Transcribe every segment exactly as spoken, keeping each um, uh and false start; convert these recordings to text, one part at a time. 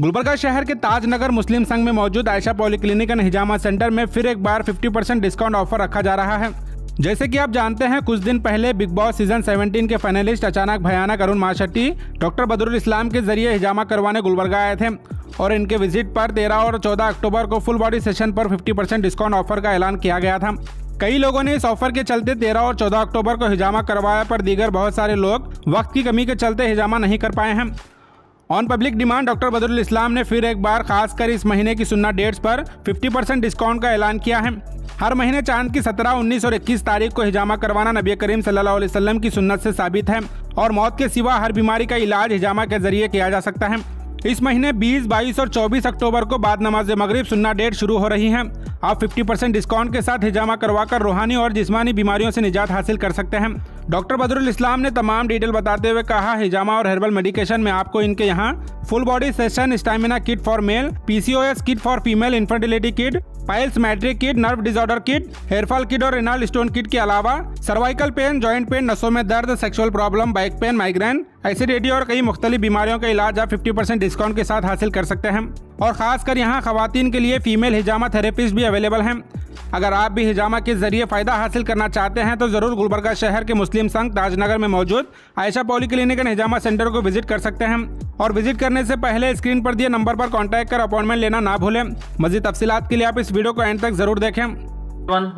गुलबर्गा शहर के ताज नगर मुस्लिम संघ में मौजूद Ayesha poly clinic and Hijama centre में फिर एक बार पचास परसेंट डिस्काउंट ऑफर रखा जा रहा है। जैसे कि आप जानते हैं, कुछ दिन पहले बिग बॉस सीजन सत्रह के फाइनलिस्ट अचानक भयानक अरुण माशेट्टी डॉक्टर बदरुल इस्लाम के जरिए हिजामा करवाने गुलबर्गा आए थे और इनके विजिट पर तेरह और चौदह अक्टूबर को फुल बॉडी सेशन पर पचास परसेंट डिस्काउंट ऑफर का ऐलान किया गया था। कई लोगों ने इस ऑफर के चलते तेरह और चौदह अक्टूबर को हिजामा करवाया, पर दीगर बहुत सारे लोग वक्त की कमी के चलते हिजामा नहीं कर पाए हैं। On public demand doctor Badrul Islam ने फिर एक बार खासकर इस महीने की सुन्ना डेट्स पर पचास परसेंट डिस्काउंट का ऐलान किया है। हर महीने चांद की सत्रह, उन्नीस और इक्कीस तारीख को हिजामा करवाना नबी करीम सल्लल्लाहु अलैहि वसल्लम की सुन्नत से साबित है और मौत के सिवा हर बीमारी का इलाज हिजामा के जरिए किया जा सकता है। इस महीने बीस, बाईस और चौबीस अक्टूबर को बाद नमाज मगरिब सुन्ना डेट शुरू हो रही है। आप पचास परसेंट डिस्काउंट के साथ हिजामा करवाकर रूहानी और जिस्मानी बीमारियों से निजात हासिल कर सकते हैं। डॉक्टर बदरुल इस्लाम ने तमाम डिटेल बताते हुए कहा, हिजामा और हर्बल मेडिकेशन में आपको इनके यहाँ full body session, stamina kit for male, PCOS kit for female, infertility kit, piles matric kit, nerve disorder kit, hair fall kit और रेनल स्टोन किट के अलावा सर्वाइकल पेन, जॉइंट पेन, नसों में दर्द, sexual problem, back pain, migraine, acidity और कई मुख्तलिफ बीमारियों का इलाज आप पचास परसेंट डिस्काउंट के साथ हासिल कर सकते हैं। और खासकर यहाँ खवातीन के लिए फीमेल हिजामा थेरेपिस्ट भी अवेलेबल हैं। अगर आप भी हिजामा के जरिए फ़ायदा हासिल करना चाहते हैं तो ज़रूर गुलबर्गा शहर के मुस्लिम संघ ताजनगर में मौजूद Ayesha poly clinic and Hijama centre को विजिट कर सकते हैं। और विजिट करने से पहले स्क्रीन पर दिए नंबर पर कॉन्टैक्ट कर अपॉइंटमेंट लेना ना भूलें। मज़ीद तफसीलात के लिए आप इस वीडियो को एंड तक ज़रूर देखें।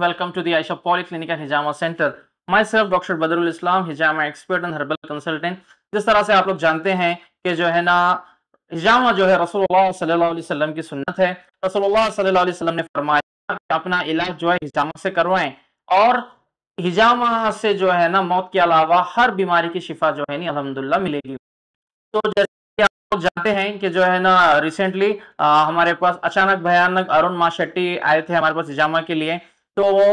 Welcome to the Ayesha poly clinic and Hijama centre. Myself doctor Badrul Islam, hijama expert and herbal consultant. जिस तरह से आप लोग जानते हैं कि जो है ना, हिजामा जो है रसूलुल्लाह सल्लल्लाहु अलैहि वसल्लम की सुन्नत है। रसूलुल्लाह सल्लल्लाहु अलैहि वसल्लम ने फरमाया अपना इलाज जो है हिजामा से करवाएं और हिजामा से जो है ना मौत के अलावा हर बीमारी की शिफा जो है ना अल्हम्दुलिल्लाह मिलेगी। तो जैसे कि आप लोग जानते हैं कि जो है ना रिसेंटली हमारे पास अचानक भयानक अरुण माशेट्टी आए थे हमारे पास हिजामा के लिए, तो वो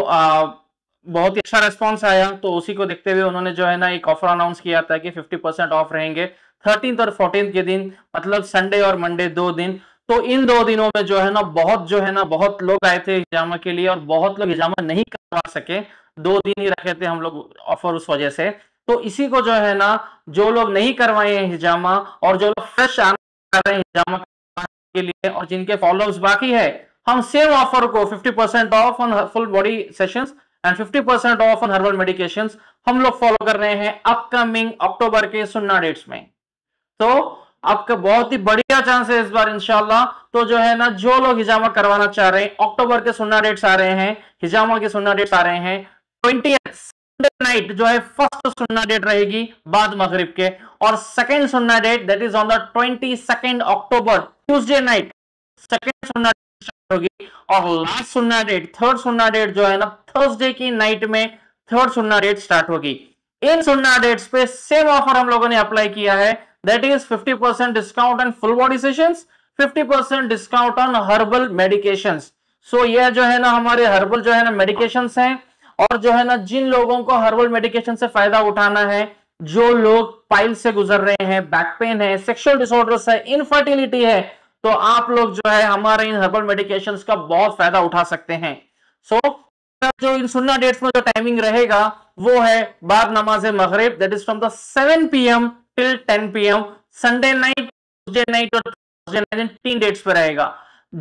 बहुत ही अच्छा रिस्पॉन्स आया। तो उसी को देखते हुए उन्होंने जो है ना एक ऑफर अनाउंस किया था कि पचास परसेंट ऑफ रहेंगे थर्टीन्थ और फोर्टीन्थ के दिन, मतलब संडे और मंडे दो दिन। तो इन दो दिनों में जो है ना बहुत जो है ना बहुत लोग आए थे हिजामा के लिए और बहुत लोग हिजामा नहीं करवा सके, दो दिन ही रखे थे हम लोग ऑफर उस वजह से। तो इसी को जो है ना जो लोग नहीं करवाए हैं हिजामा और जो लोग फ्रेश आना चाह रहे हैं हिजामा करवाने के लिए और जिनके फॉलोअप्स बाकी है, हम सेम ऑफर को fifty percent off on full body sessions and पचास percent off on herbal medications हम लोग फॉलो कर रहे हैं अपकमिंग अक्टूबर के सुन्ना डेट्स में। तो आपका बहुत ही बढ़िया चांस है इस बार इंशाल्लाह। तो जो है ना जो लोग हिजामा करवाना चाह रहे हैं, अक्टूबर के सुन्ना डेट्स आ रहे हैं, हिजामा के सुन्ना डेट्स आ रहे हैं। ट्वेंटी संडे नाइट जो है फर्स्ट सुन्ना डेट रहेगी बाद मगरिब के, और सेकेंड सुन्ना date that is on the twenty second October Tuesday night second sunnah होगी, और लास्ट सुन्ना डेट थर्ड सुन्ना डेट जो है ना थर्सडे की नाइट में थर्ड सुन्ना डेट स्टार्ट होगी। इन सुन्ना डेट्स पे सेम ऑफर हम लोगों ने अप्लाई किया है, दैट इज पचास percent discount on full body sessions, पचास percent discount on herbal medications. So ये जो है ना हमारे हर्बल जो है ना मेडिकेशंस हैं, और जो है ना जिन लोगों को हर्बल मेडिकेशन से फायदा उठाना है, जो लोग पाइल से गुजर रहे हैं, बैक पेन है, सेक्सुअल डिसऑर्डर्स है, इनफर्टिलिटी है, तो आप लोग जो है हमारे इन हर्बल मेडिकेशंस का बहुत फायदा उठा सकते हैं। सो so, जो इन सुन्ना डेट्स में जो टाइमिंग रहेगा वो है बाद नमाज मगरिब, that is from the seven P M till ten P M Sunday night Tuesday night और थर्सडे नाइट, तीन डेट्स पे रहेगा।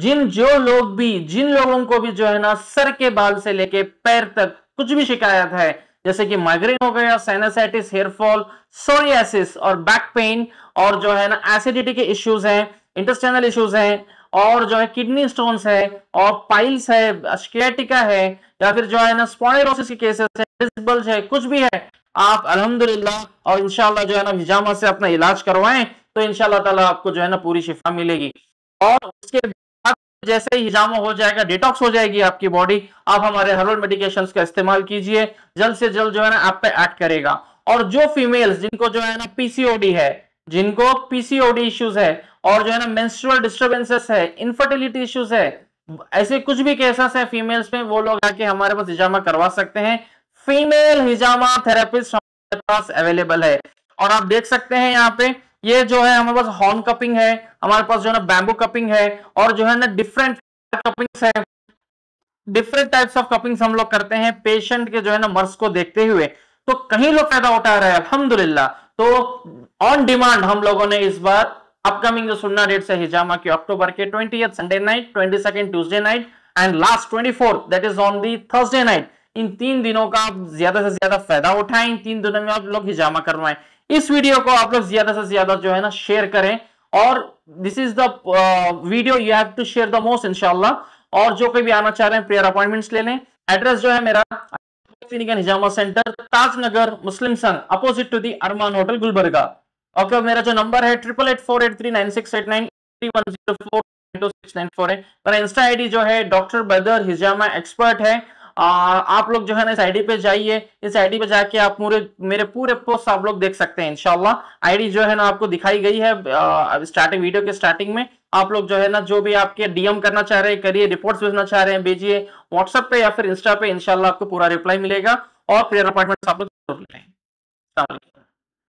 जिन जो लोग भी जिन लोगों को भी जो है ना सर के बाल से लेके पैर तक कुछ भी शिकायत है, जैसे कि माइग्रेन हो गया, साइनसाइटिस, हेयरफॉल, सोरियासिस और बैक पेन, और जो है ना एसिडिटी के इश्यूज हैं, इंटेस्टाइनल इश्यूज हैं, और जो है किडनी स्टोन्स है और पाइल्स है, स्क्लेटिका है, या फिर जो है ना स्पॉन्डिलोसिस के केसेस है, डिस्क बल्ज है, कुछ भी है, आप अल्हम्दुलिल्लाह और इंशाल्लाह जो है ना हिजामा से अपना इलाज करवाएं तो इंशाल्लाह ताला आपको जो है ना पूरी शिफा मिलेगी। और उसके बाद जैसे ही हिजामा हो जाएगा, डिटॉक्स हो जाएगी आपकी बॉडी, आप हमारे हर्बल मेडिकेशन का इस्तेमाल कीजिए, जल्द से जल्द जो है ना आप पे एक्ट करेगा। और जो फीमेल्स जिनको जो है ना पीसीओडी है, जिनको पीसीओडी इश्यूज है, और जो है ना मेंस्ट्रुअल डिस्टर्बेंसेस है, इनफर्टिलिटी इश्यूज है, ऐसे कुछ भी केसेस है फीमेल्स में, वो लोग आके हमारे पास हिजामा करवा सकते हैं। फीमेल हिजामा थेरेपिस्ट हमारे पास अवेलेबल है। और आप देख सकते हैं यहाँ पे ये जो है हमारे पास हॉर्न कपिंग है, हमारे पास जो है ना बैम्बू कपिंग है, और जो है ना डिफरेंट कपिंग्स है, डिफरेंट टाइप्स ऑफ कपिंग्स हम लोग करते हैं पेशेंट के जो है ना मर्ज को देखते हुए। तो कहीं लोग फायदा उठा रहे हैं अल्हम्दुलिल्लाह। तो ऑन डिमांड हम लोगों ने इस बार अपकमिंग जो सुनना डेट्स है हिजामा के अक्टूबर के twentieth Sunday night, twenty second Tuesday night and last twenty fourth that is on the Thursday night. इन तीन दिनों का आप ज्यादा से ज्यादा फायदा उठाएं, इन तीन दिनों में आप लोग हिजामा करवाएं। इस वीडियो को आप लोग ज्यादा से ज्यादा जो है ना शेयर करें और this is the video you have to share the most इंशाल्लाह। और जो कोई भी आना चाह रहे हैं प्रेयर अपॉइंटमेंट्स ले लें। एड्रेस जो है मेरा clinic and Hijama centre, Taj Nagar, Muslim Sangh, opposite to the Arman hotel, Gulbarga. Okay, मेरा जो नंबर है triple eight four eight three nine six eight nine three one zero four two six nine four है। मेरा इंस्टा आई डी जो है डॉक्टर बदर हिजामा एक्सपर्ट है। आ, आप लोग जो है ना इस आईडी पे जाइए, इस आईडी पे जाके आप पूरे मेरे पूरे पोस्ट आप लोग देख सकते हैं इंशाल्लाह। आईडी जो है ना आपको दिखाई गई है आ, स्टार्टिंग वीडियो के स्टार्टिंग में। आप लोग जो है ना जो भी आपके डीएम करना चाह रहे हैं करिए, रिपोर्ट्स भेजना चाह रहे हैं भेजिए व्हाट्सएप पे या फिर इंस्टा पे, इंशाल्लाह आपको पूरा रिप्लाई मिलेगा। और प्रेयर अपॉइंटमेंट आप लोग जरूर लें।